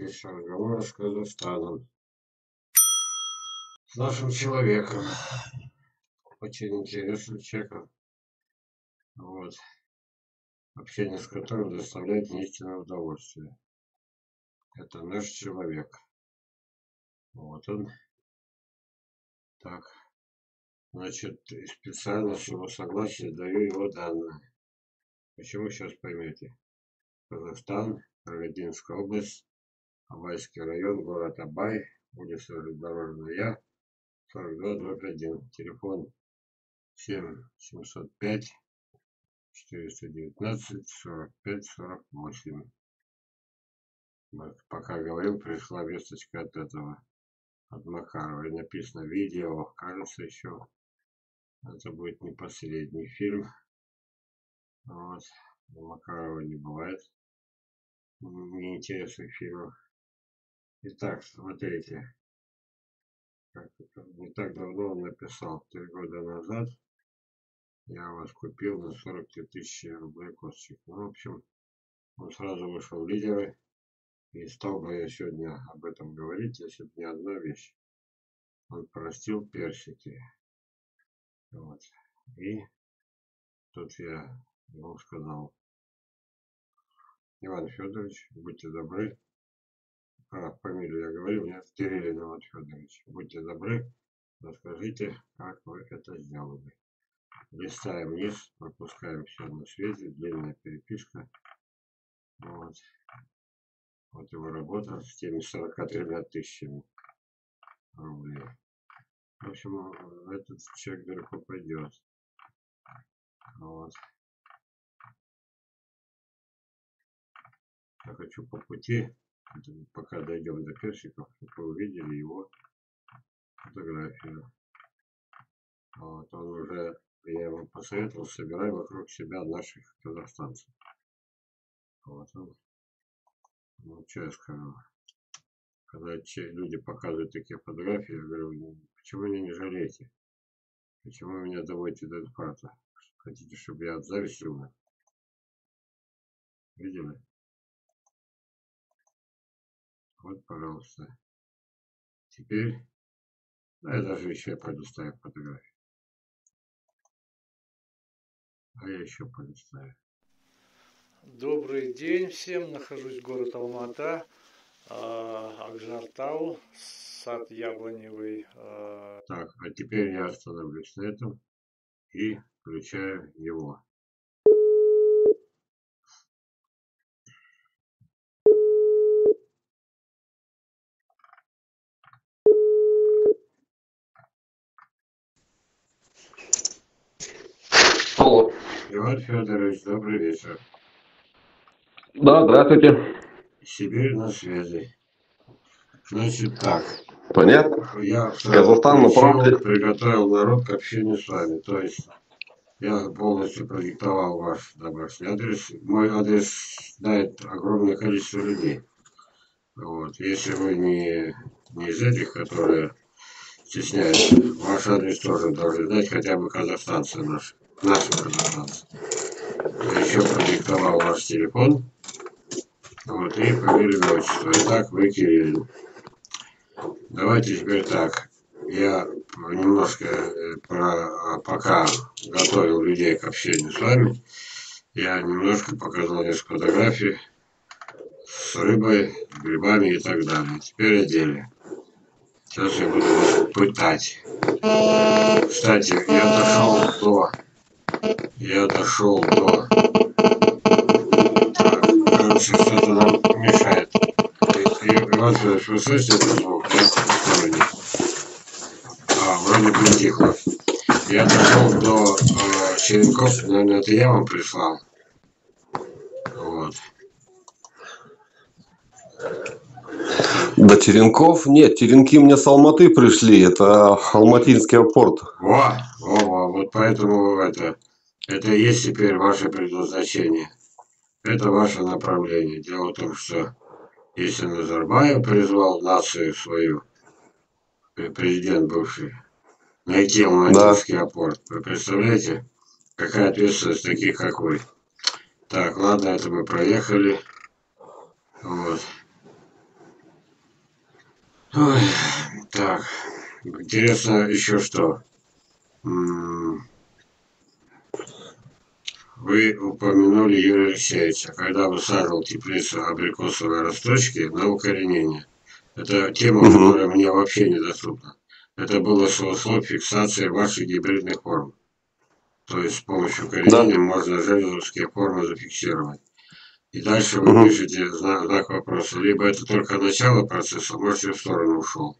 запись разговора с Казахстаном. С нашим человеком. Очень интересный человек. Вот. Общение с которым доставляет неистинное удовольствие. Это наш человек. Вот он. Так. Значит, специально с его согласия даю его данные. Почему, сейчас поймете. Казахстан, Проведенинская область, Абайский район, город Абай, улица Железнодорожная, 42-21, телефон 7-705-419-45-48. Пока говорил, пришла весточка от этого, от Макарова. И написано видео, кажется, еще это будет не последний фильм. Вот. Макарова не бывает. Неинтересных фильмов. Итак, смотрите. Не так давно он написал. 3 года назад я вас купил на 43 000 рублей косточек. Ну, в общем, он сразу вышел в лидеры. И стал бы я сегодня об этом говорить, если бы не одна вещь. Он простил персики. Вот. И тут я ему сказал: Иван Федорович, будьте добры. А, фамилию я говорил, нет, Кириллин Владимирович. Будьте добры, расскажите, как вы это сделали. Листаем вниз, пропускаем все на связи, длинная переписка. Вот. Вот его работа с теми 43 000 рублей. В общем, этот человек далеко пойдет. Вот. Я хочу по пути, пока дойдем до персиков, чтобы вы увидели его фотографию. Вот он уже, я его посоветовал, собирай вокруг себя наших казахстанцев. Вот он. Ну, что я скажу. Когда люди показывают такие фотографии, я говорю, почему меня не жалеете? Почему вы меня доводите до инфаркта? Хотите, чтобы я от зависти умер? Видели? Вот, пожалуйста. Теперь, да, я даже еще полистаю фотографию. А я еще полистаю. Добрый день всем. Нахожусь в городе Алматы, Акжартау, сад Яблоневый. Так, а теперь я остановлюсь на этом и включаю его. Алло. Иван Федорович, добрый вечер. Да, здравствуйте. Сибирь на связи. Значит так. Понятно. Я Казахстан приготовил народ к общению с вами. То есть я полностью продиктовал ваш домашний адрес. Мой адрес знает огромное количество людей. Вот. Если вы не из этих, которые стесняются, ваш адрес тоже должны дать хотя бы казахстанцы наши казахстанцы. Я еще продиктовал ваш телефон. Вот, и фамилию, отчество. Итак, вы Кириллин. Давайте теперь так. Я немножко пока готовил людей к общению с вами. Я немножко показал несколько фотографий с рыбой, грибами и так далее. Теперь о деле. Сейчас я буду вас пытать. Кстати, я дошел до... Короче, что-то нам мешает. Иван Федорович, вы слышите этот звук? А, вроде притихло. Я дошел до черенков, наверное, это я вам прислал. Вот. До черенков? Нет, черенки мне с Алматы пришли. Это алматинский порт. Вот поэтому это... Это и есть теперь ваше предназначение. Это ваше направление. Дело в том, что если Назарбаев призвал нацию свою, президент бывший, найти алматинский апорт, вы представляете, какая ответственность таких, как вы. Так, ладно, это мы проехали. Вот. Ой, так, интересно еще что. Вы упомянули Юрия Алексеевича, когда высаживал теплицу абрикосовой росточки на укоренение. Это тема, которая мне вообще недоступна. Это было соуслов фиксации ваших гибридных форм. То есть с помощью укоренения можно железовские формы зафиксировать. И дальше вы пишете знак вопроса. Либо это только начало процесса, может и в сторону ушел.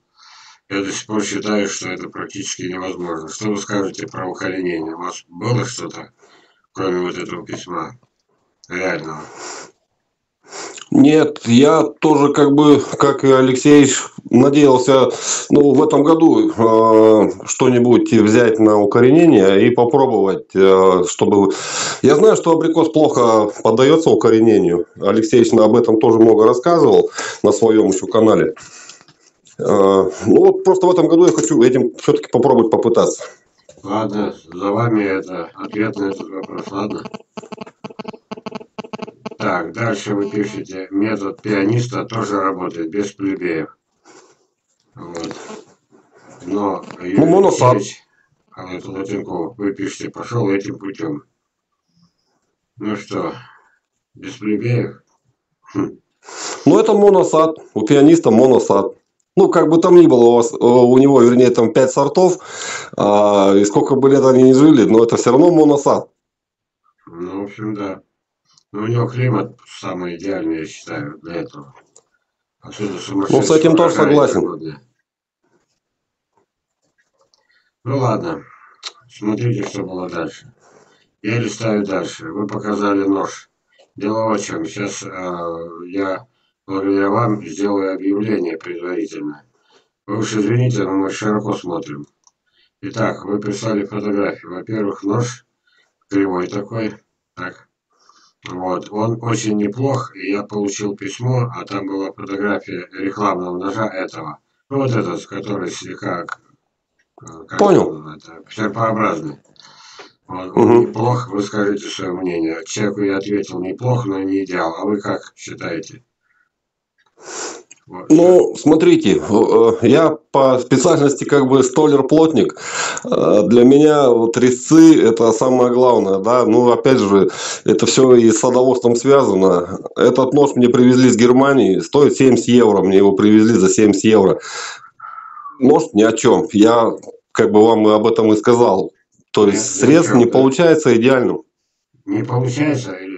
Я до сих пор считаю, что это практически невозможно. Что вы скажете про укоренение? У вас было что-то, кроме вот этого письма реального? Нет, я тоже как и Алексеевич, надеялся в этом году что-нибудь взять на укоренение и попробовать, чтобы... Я знаю, что абрикос плохо поддается укоренению. Алексеевич об этом тоже много рассказывал на своем еще канале. Просто в этом году я хочу этим все-таки попробовать попытаться. Ладно, за вами это ответ на этот вопрос, ладно? Так, дальше вы пишете, метод пианиста тоже работает, без плебеев. Вот. Но Юрий Алексеевич, Латинков, вы пишете, пошел этим путем. Ну что, без плебеев? Это моносад, у пианиста моносад. Там ни было, у него, вернее, там 5 сортов, и сколько бы лет они не жили, но это все равно моносад. В общем, да. Но у него климат самый идеальный, я считаю, для этого. Отсюда сумасшедший. С этим тоже согласен. Ладно. Смотрите, что было дальше. Я листаю дальше. Вы показали нож. Дело в чем. Сейчас я, благодаря вам, сделаю объявление предварительно. Вы уж извините, но мы широко смотрим. Итак, вы прислали фотографии. Во-первых, нож кривой такой. Так. Вот, он очень неплох, и я получил письмо, а там была фотография рекламного ножа этого. Вот этот, который слегка... Понял. Серпообразный. Он неплох, вы скажите свое мнение. Человеку я ответил, неплох, но не идеал. А вы как считаете? Смотрите, я по специальности столяр-плотник. Для меня резцы это самое главное, да. Опять же, это все и с садоводством связано. Этот нож мне привезли с Германии, стоит 70 евро, мне его привезли за 70 евро. Нож ни о чем, я вам об этом и сказал. То есть средств не получается идеальным. Не получается или?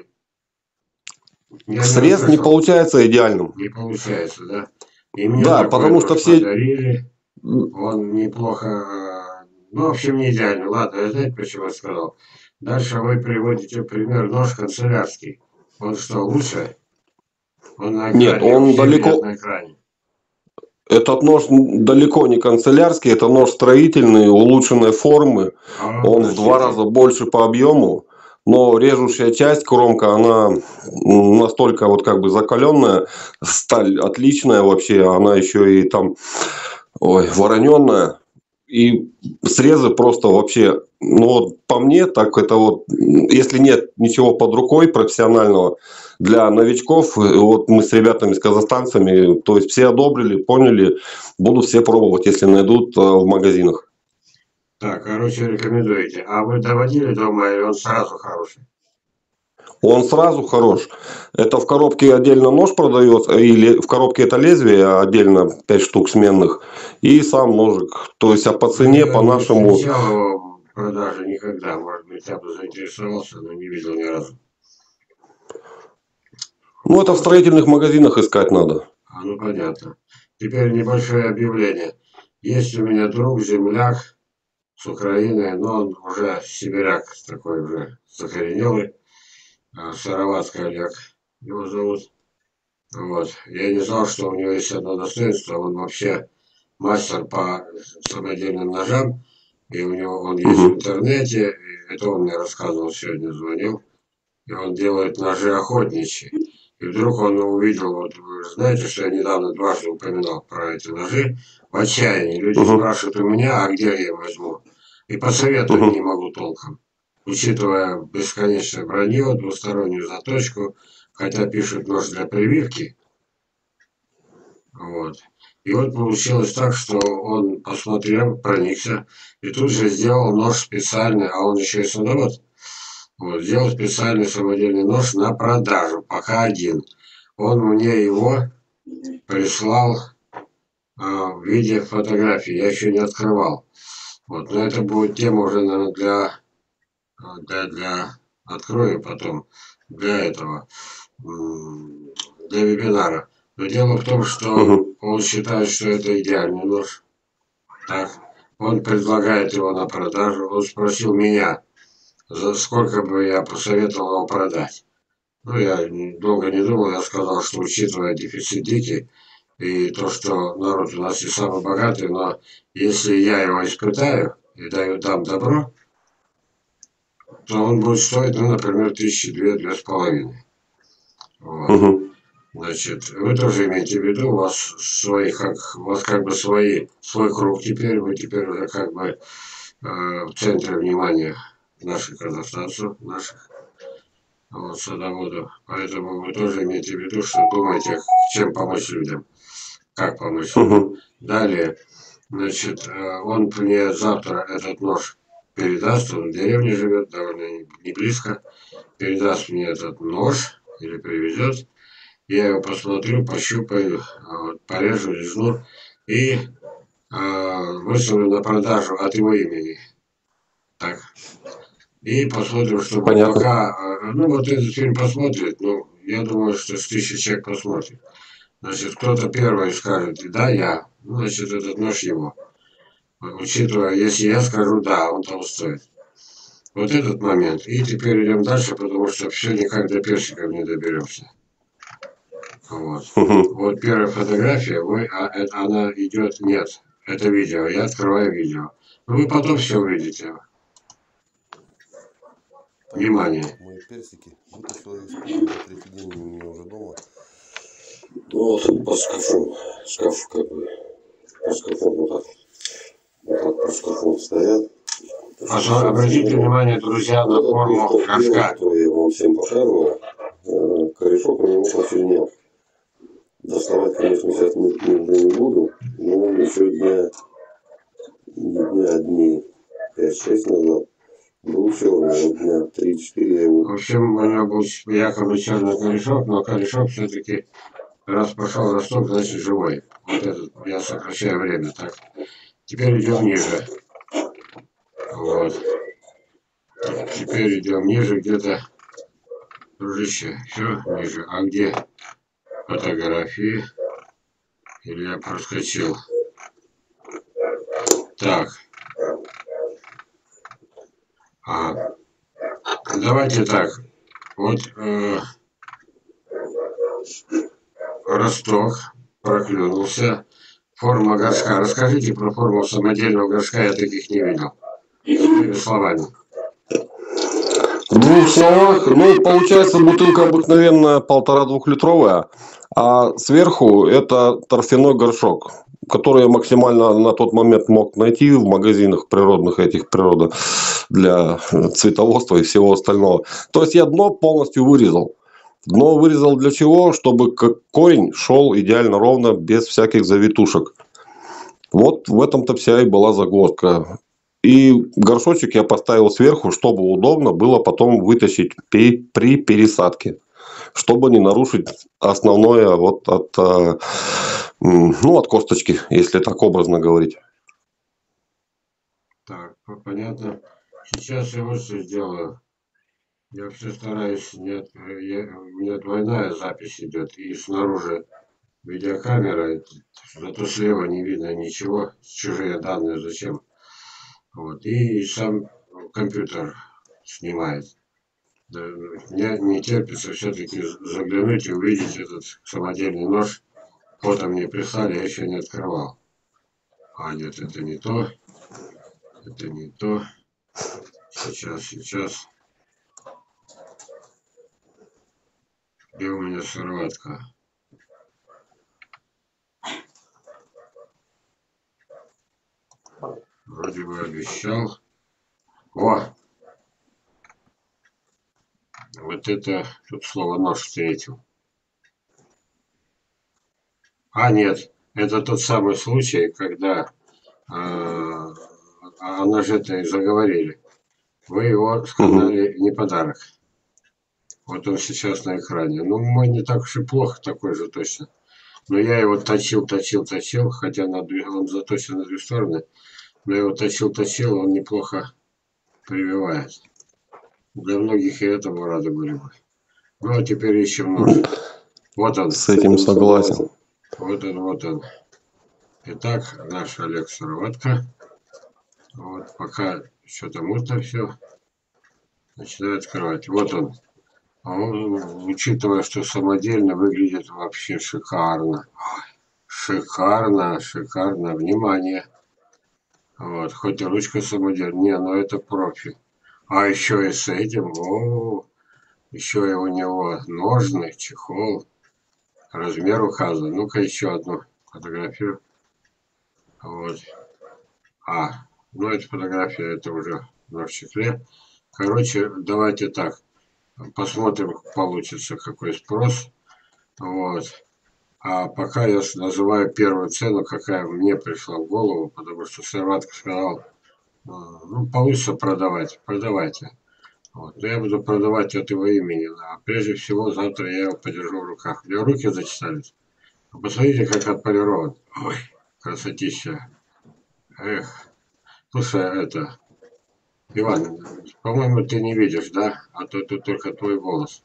Средств не получается идеальным. Не получается, да? И мне потому что все... Подарили. Он неплохо... в общем, не идеально. Ладно, я знаете, почему я сказал? Дальше вы приводите пример нож канцелярский. Он что, лучше? Он на экране. Нет, он далеко... На экране. Этот нож далеко не канцелярский. Это нож строительный, улучшенной формы. Он в 2 раза больше по объему. Но режущая часть, кромка, она настолько закаленная, сталь отличная вообще, она еще и вороненная. И срезы просто вообще, по мне, так это если нет ничего под рукой профессионального для новичков, мы с ребятами, с казахстанцами, то есть все одобрили, поняли, будут все пробовать, если найдут в магазинах. Так, рекомендуете. А вы доводили дома, или он сразу хороший? Он сразу хорош. Это в коробке отдельно нож продается, или в коробке это лезвие, отдельно 5 штук сменных, и сам ножик. То есть, по цене, по нашему... Я не встречал продажи никогда. Может быть, я бы заинтересовался, но не видел ни разу. Это в строительных магазинах искать надо. Понятно. Теперь небольшое объявление. Есть у меня друг, земляк, с Украины, но он уже сибиряк, такой уже закоренелый, Сыроватка Олег его зовут. Я не знал, что у него есть одно достоинство, он вообще мастер по самодельным ножам, и у него он есть в интернете, и это он мне рассказывал, сегодня звонил, и он делает ножи охотничьи. И вдруг он увидел, вы знаете, что я недавно дважды упоминал про эти ножи, в отчаянии. Люди спрашивают у меня, а где я их возьму? И посоветовать не могу толком, учитывая бесконечное бронье, двустороннюю заточку, хотя пишут нож для прививки. Вот. И вот получилось так, что он посмотрел, проникся, и тут же сделал нож специальный, а он еще и садовод. Вот, сделал специальный самодельный нож на продажу, пока один. Он мне его прислал в виде фотографии, я еще не открывал. Вот, но это будет тема уже, наверное, для открою потом, для этого, для вебинара. Но дело в том, что он считает, что это идеальный нож. Так. Он предлагает его на продажу. Он спросил меня, за сколько бы я посоветовал его продать. Ну, я долго не думал, я сказал, что учитывая дефицит дикий, и то, что народ у нас не самый богатый, но если я его испытаю и дам добро, то он будет стоить, ну, например, 1200–2500. Вот. Значит, вы тоже имеете в виду, у вас свои, свой круг теперь, вы теперь уже как бы в центре внимания наших казахстанцев, наших вот, садоводов. Поэтому вы тоже имеете в виду, что думаете, чем помочь людям, как помочь. Далее, значит, он мне завтра этот нож передаст, он в деревне живет, довольно не близко, передаст мне этот нож или привезет. Я его посмотрю, пощупаю, порежу, лизну и выставлю на продажу от его имени. Так. И посмотрим, что пока... Ну, вот этот фильм посмотрит, ну, я думаю, что 1000 человек посмотрит. Значит, кто-то первый скажет, да, я, ну, значит, этот нож его. Учитывая, если я скажу, да, он того стоит. Вот этот момент. И теперь идем дальше, потому что все никак до персиков не доберемся. Вот. Вот первая фотография, она идет, нет, это видео, я открываю видео. Вы потом все увидите. Внимание. Мои персики вытащила из кухни, третий день у меня уже дома. Ну вот по шкафу, шкаф как бы, по шкафу вот так по шкафу стоят. Обратите внимание, друзья, на форму шкафа. Я вам всем показываю, корешок у него пофильнял. Доставать, конечно, сейчас не буду, но еще дней 5–6 назад, ну все, дня 3–4 я его... В общем, у него был якобы черный корешок, но корешок все-таки раз пошел росток, значит живой. Вот этот, я сокращаю время, так. Теперь идем ниже. Вот. Теперь идем ниже где-то, дружище, все ниже. А где? Фотографии. Или я проскочил? Так. Ага. Давайте так. Вот росток проклюнулся. Форма горшка. Расскажите про форму самодельного горшка. Я таких не видел. Своими словами. В двух словах, ну, получается, бутылка обыкновенная 1,5–2-литровая, а сверху это торфяной горшок, который я максимально на тот момент мог найти в магазинах природных этих природы для цветоводства и всего остального. То есть я дно полностью вырезал. Дно вырезал для чего? Чтобы корень шел идеально ровно, без всяких завитушек. Вот в этом-то вся и была загвоздка. И горшочек я поставил сверху, чтобы удобно было потом вытащить при пересадке, чтобы не нарушить основное вот от косточки, если так образно говорить. Так, понятно. Сейчас я вот что сделаю. Я все стараюсь, у меня двойная запись идет, и снаружи видеокамера, зато слева не видно ничего, чужие данные зачем. Вот, и сам компьютер снимает. Мне не терпится все-таки заглянуть и увидеть этот самодельный нож. Фото мне прислали, я еще не открывал. А нет, это не то. Это не то. Сейчас. Где у меня Сыроватка? Вроде бы обещал. О! Вот это... Тут слово нож встретил. А нет, это тот самый случай, когда о ноже-то и заговорили. Вы его сказали не подарок. Вот он сейчас на экране. Ну, мой не так уж и плохо, такой же точно. Но я его точил, хотя он заточен на две стороны. Но я его точил, он неплохо прививает. Для многих и этому рады были бы. Ну, а теперь ищем нож. Вот он. С этим согласен. Вот он. Итак, наш Олег Сыроватка. Вот, пока что-то мутно все. Начинает открывать. Вот он. Учитывая, что самодельно, выглядит вообще шикарно. Шикарно. Внимание. Вот, хоть и ручка самодельная. Не, но это профи. А еще и с этим. О, еще и у него ножны, чехол. Размер указан. Ну-ка еще одну фотографию. Вот. А, ну это фотография, это уже в чехле. Короче, давайте так. Посмотрим, получится какой спрос. Вот. А пока я называю первую цену, какая мне пришла в голову, потому что Сыроватка сказал, ну, получится продавать, продавайте. Вот. Но я буду продавать от его имени. А прежде всего, завтра я его подержу в руках. У меня руки зачесались. Посмотрите, как отполирован. Ой, красотища. Эх. Слушай, это... Иван, по-моему, ты не видишь, да? А то тут только твой голос.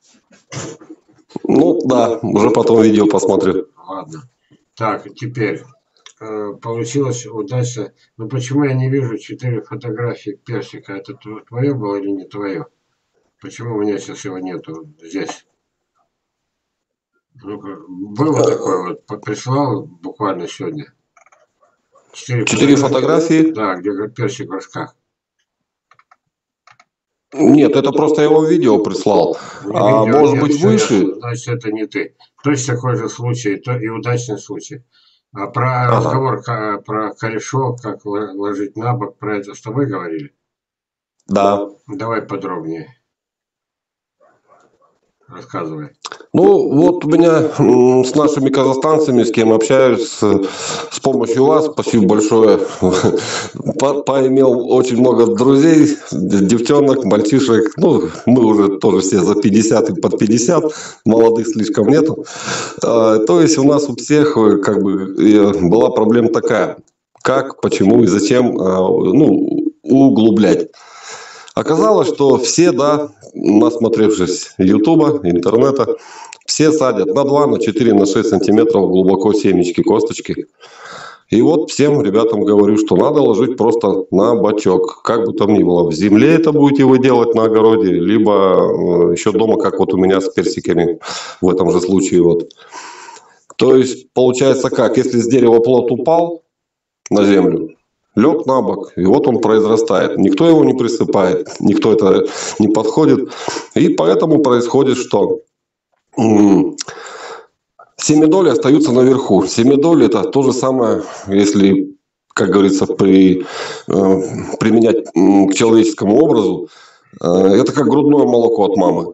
Ну, да, уже потом видео посмотрю. Ладно. Так, теперь. Получилась удача. Ну, почему я не вижу 4 фотографии персика? Это твое было или не твое? Почему у меня сейчас его нету здесь? Ну, было такое вот, прислал буквально сегодня. 4 фотографии? Да, где персик в рожках. Нет, это просто его видео прислал. А может быть выше? Значит, это не ты. Точно такой же случай, то и удачный случай. А про разговор, про корешок, как ложить на бок, про это с тобой говорили? Да. Давай подробнее. Рассказывай. Ну, вот у меня с нашими казахстанцами, с кем общаюсь, с помощью вас, спасибо большое, поимел очень много друзей, девчонок, мальчишек. Ну, мы уже тоже все за 50 и под 50, молодых слишком нету. То есть у нас у всех как бы была проблема такая, как, почему и зачем, ну, углублять. Оказалось, что все, да, насмотревшись ютуба, интернета, все садят на 2, на 4, на 6 сантиметров глубоко семечки, косточки. И вот всем ребятам говорю, что надо ложить просто на бочок. Как бы там ни было, в земле это будете вы делать на огороде, либо еще дома, как вот у меня с персиками в этом же случае. Вот. То есть получается как, если с дерева плод упал на землю, лег на бок, и вот он произрастает. Никто его не присыпает, никто это не подходит. И поэтому происходит, что семидоли остаются наверху. Семидоли – это то же самое, если, как говорится, применять к человеческому образу. Это как грудное молоко от мамы.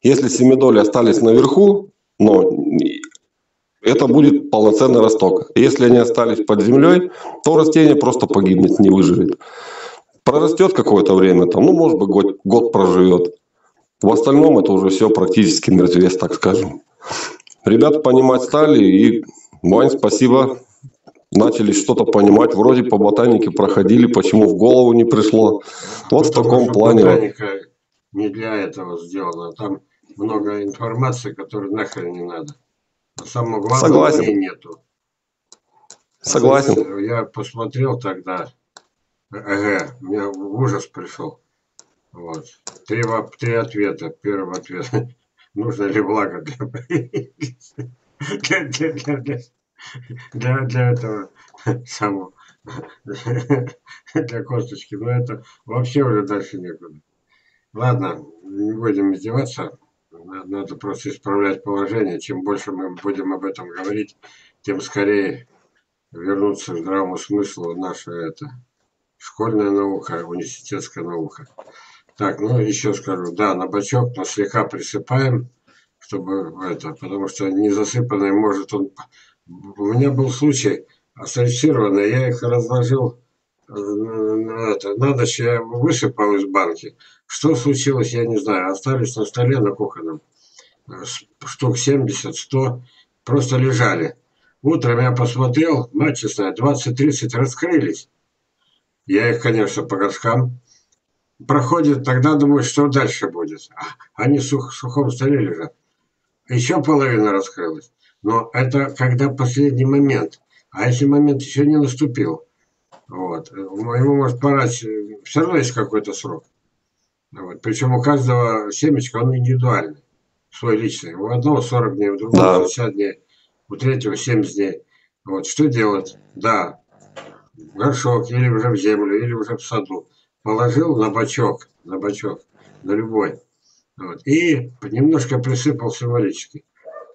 Если семидоли остались наверху, но... это будет полноценный росток. Если они остались под землей, то растение просто погибнет, не выживет. Прорастет какое-то время, там, ну, может быть, год проживет. В остальном это уже все практически мертвец, так скажем. Ребята понимать стали, и, Вань, спасибо, начали что-то понимать. Вроде по ботанике проходили, почему в голову не пришло. Вот в таком плане. Ботаника не для этого сделана. Там много информации, которой нахрен не надо. Самое главное, согласен. Нету. Согласен. Потому, я посмотрел тогда, у меня ужас пришел. Вот. 3 ответа. Первый ответ. Нужно ли благо для этого самого, для косточки. Но это вообще уже дальше некуда. Ладно, не будем издеваться. Надо просто исправлять положение. Чем больше мы будем об этом говорить, тем скорее вернутся к здравому смыслу наша школьная наука, университетская наука. Так, ну еще скажу, да, на бочок, но слегка присыпаем, чтобы потому что незасыпанный может он у меня был случай ассоциированный, я их разложил на ночь, я высыпал из банки. Что случилось, я не знаю. Остались на столе, на кухонном. Штук 70-100 просто лежали. Утром я посмотрел, мать честная, 20-30 раскрылись. Я их, конечно, по горшкам. Проходит, тогда думаю, что дальше будет. Они в сухом столе лежат. Еще половина раскрылась. Но это когда последний момент. А если момент еще не наступил, вот, ему может порать, все равно есть какой-то срок. Вот. Причем у каждого семечка он индивидуальный, свой личный. У одного 40 дней, у другого 60 дней, у третьего 70 дней. Вот. Что делать? Да, в горшок, или уже в землю, или уже в саду. Положил на бачок, на любой. Вот. И немножко присыпал символически,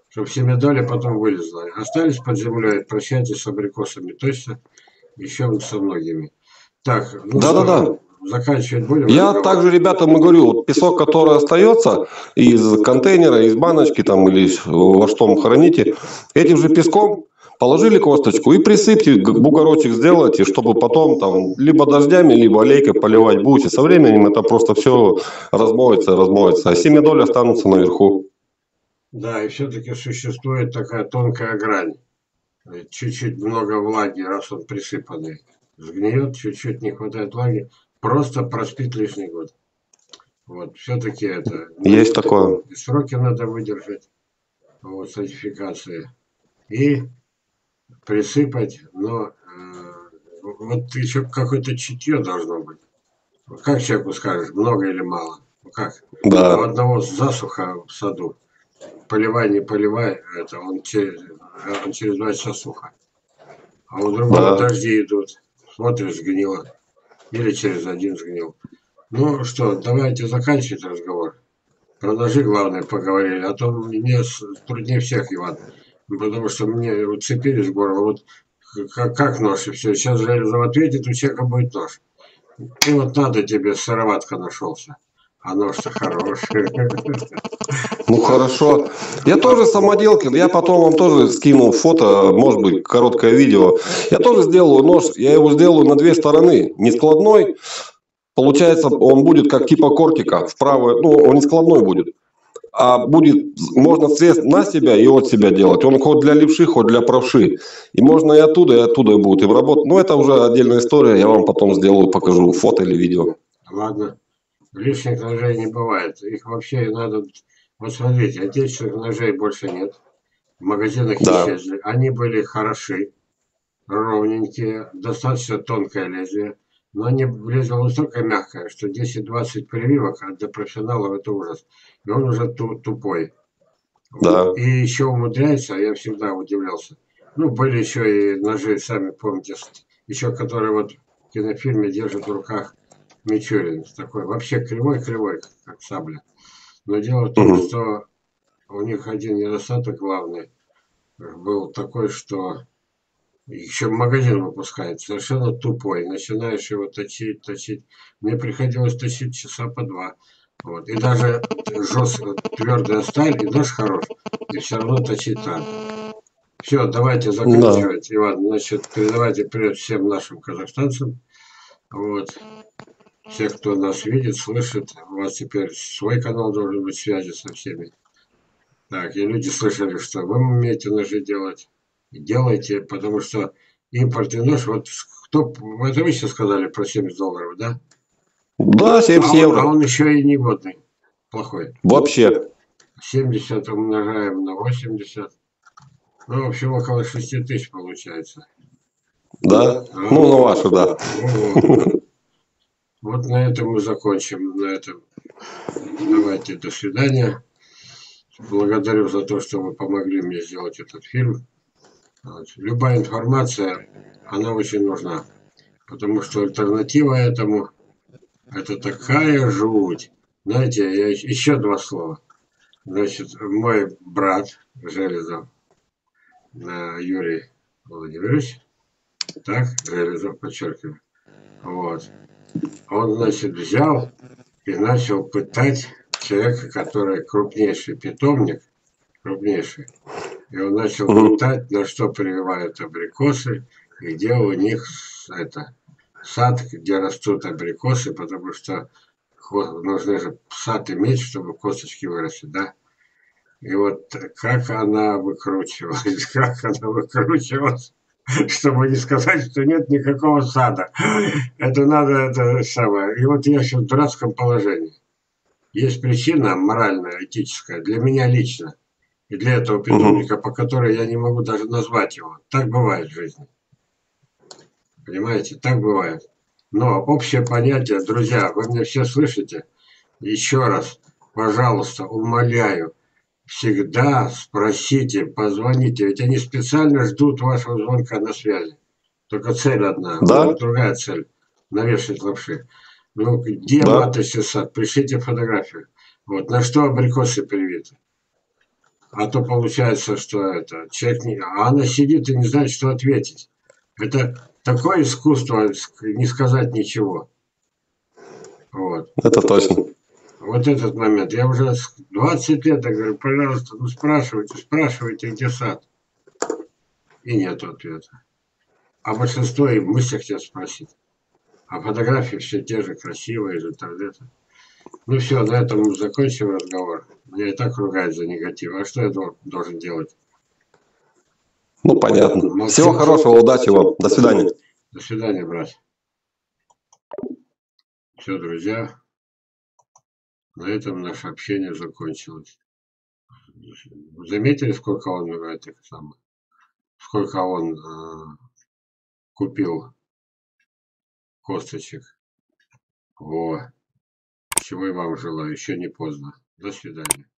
чтобы все медали потом вылезла. Остались под землей, прощайтесь с абрикосами, точно, еще со многими. Так, ну да-да-да. Заканчивать будем? Я также ребятам говорю, вот песок, который остается из контейнера, из баночки там или во что вы храните, этим же песком положили косточку и присыпьте, бугорочек сделайте, чтобы потом там либо дождями, либо лейкой поливать будете. Со временем это просто все размоется, а семидоли останутся наверху. Да, и все-таки существует такая тонкая грань. Чуть-чуть много влаги, раз он присыпанный, сгниет, чуть-чуть не хватает влаги, просто проспит лишний год. Вот, все-таки это... Есть такое. И сроки надо выдержать, вот, сертификации. И присыпать, но вот еще какое-то чутье должно быть. Как человеку скажешь, много или мало? Как? Да. У одного засуха в саду. Поливай, не поливай, это он через 2 часа сухо. А у другого дожди идут. Смотришь, сгнило. Или через один сгнил. Ну что, давайте заканчивать разговор. Про ножи, главное, поговорили. А то мне труднее всех, Иван. Потому что мне уцепились в горло. Вот как нож, и все. Сейчас Железов ответит, у человека будет нож. И вот надо тебе, Сыроватка нашелся. А нож-то хороший. Ну хорошо. Я тоже самоделкин. Я потом вам тоже скину фото, может быть, короткое видео. Я тоже сделаю нож. Я его сделаю на 2 стороны. Не складной. Получается, он будет как типа кортика. Вправо. Ну, он не складной будет. А будет, можно срез на себя и от себя делать. Он хоть для левши, хоть для правши. И можно и оттуда будет им работать. Но это уже отдельная история. Я вам потом сделаю, покажу фото или видео. Ладно. Лишних ножей не бывает. Их вообще надо... Вот смотрите, отечественных ножей больше нет. В магазинах исчезли. Они были хороши, ровненькие, достаточно тонкое лезвие. Но они лезвие настолько мягкое, что 10-20 прививок, а для профессионалов это ужас. И он уже тупой. Да. И еще умудряется, я всегда удивлялся. Ну, были еще и ножи, сами помните, еще которые вот в кинофильме держат в руках Мичурин. Такой вообще кривой-кривой, как сабля. Но дело в том, что у них один недостаток главный был такой, что еще магазин выпускает, совершенно тупой. Начинаешь его точить. Мне приходилось точить часа по 2. Вот. И даже жестко, твердая сталь, и нож хорош, и все равно точить надо. Все, давайте заканчивать, Иван. Значит, передавайте привет всем нашим казахстанцам. Вот. Все, кто нас видит, слышит, у вас теперь свой канал должен быть в связи со всеми. Так, и люди слышали, что вы умеете ножи делать. Делайте, потому что импортный нож, вот кто, это вы сейчас сказали про 70 долларов, да? Да, 70 евро. А он еще и негодный, плохой. Вообще. 70 умножаем на 80. Ну, в общем, около 6000 получается. Да? Ну, на вашу, да. Вот на этом мы закончим. На этом. Давайте, до свидания. Благодарю за то, что вы помогли мне сделать этот фильм. Любая информация, она очень нужна. Потому что альтернатива этому, это такая жуть. Знаете, я еще 2 слова. Значит, мой брат Железов, Юрий Владимирович, так, Железов, подчеркиваю, вот. Он, значит, взял и начал пытать человека, который крупнейший питомник, крупнейший, И он начал пытать, на что прививают абрикосы, и где у них это, сад, где растут абрикосы, потому что нужно же сад иметь, чтобы косточки выросли, да? И вот как она выкручивалась, чтобы не сказать, что нет никакого сада. Это надо, это самое. И вот я сейчас в дурацком положении. Есть причина моральная, этическая, для меня лично. И для этого питомника, по которой я не могу даже назвать его. Так бывает в жизни. Понимаете, так бывает. Но общее понятие, друзья, вы меня все слышите? Еще раз, пожалуйста, умоляю, всегда спросите, позвоните. Ведь они специально ждут вашего звонка на связи. Только цель одна, да? Другая цель. Навешать лапши. Ну, где маточный сад? Пришлите фотографию. Вот, на что абрикосы привиты. А то получается, что это человек не... А она сидит и не знает, что ответить. Это такое искусство не сказать ничего. Вот. Это точно. Вот этот момент. Я уже 20 лет говорю, пожалуйста, ну спрашивайте, спрашивайте, где сад. И нет ответа. А большинство и в мыслях тебя спросить. А фотографии все те же, красивые же, так далее. Ну все, на этом мы закончим разговор. Меня и так ругают за негатив. А что я должен делать? Ну понятно. Максим, всего хорошего, удачи вам. До свидания. До свидания, брат. Все, друзья. На этом наше общение закончилось. Вы заметили, сколько он, купил косточек? Во. Чего я вам желаю. Еще не поздно. До свидания.